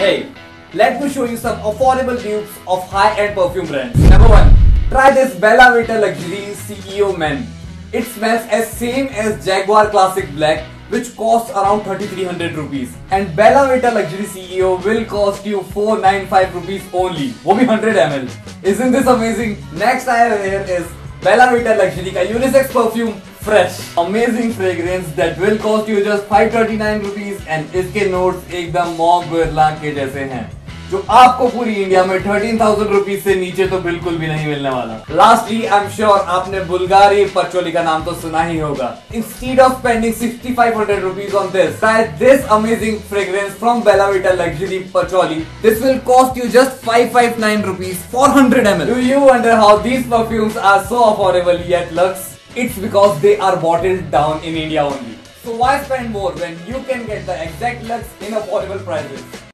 Hey, let me show you some affordable dupes of high-end perfume brands. Number 1. Try this Bella Vita Luxury CEO Men. It smells as same as Jaguar Classic Black, which costs around 3300 rupees. And Bella Vita Luxury CEO will cost you 495 rupees only. Wo bhi 100 ml. Isn't this amazing? Next I have here is Bella Vita Luxury ka unisex perfume Fresh. Amazing fragrance that will cost you just 539 rupees and इसके notes एकदम Moghul Lake के जैसे हैं, जो आपको पूरी India में 13,000 rupees से नीचे तो बिल्कुल भी नहीं मिलने वाला। Lastly, I'm sure आपने बुल्गारी पर्चोली का नाम तो सुना ही होगा। Instead of spending 6,500 rupees on this, try this amazing fragrance from Bella Vita Luxury Patchouli. This will cost you just 559 rupees, 400 ml. Do you wonder how these perfumes are so affordable yet luxe? It's because they are bottled down in India only. So why spend more when you can get the exact luxe in affordable prices?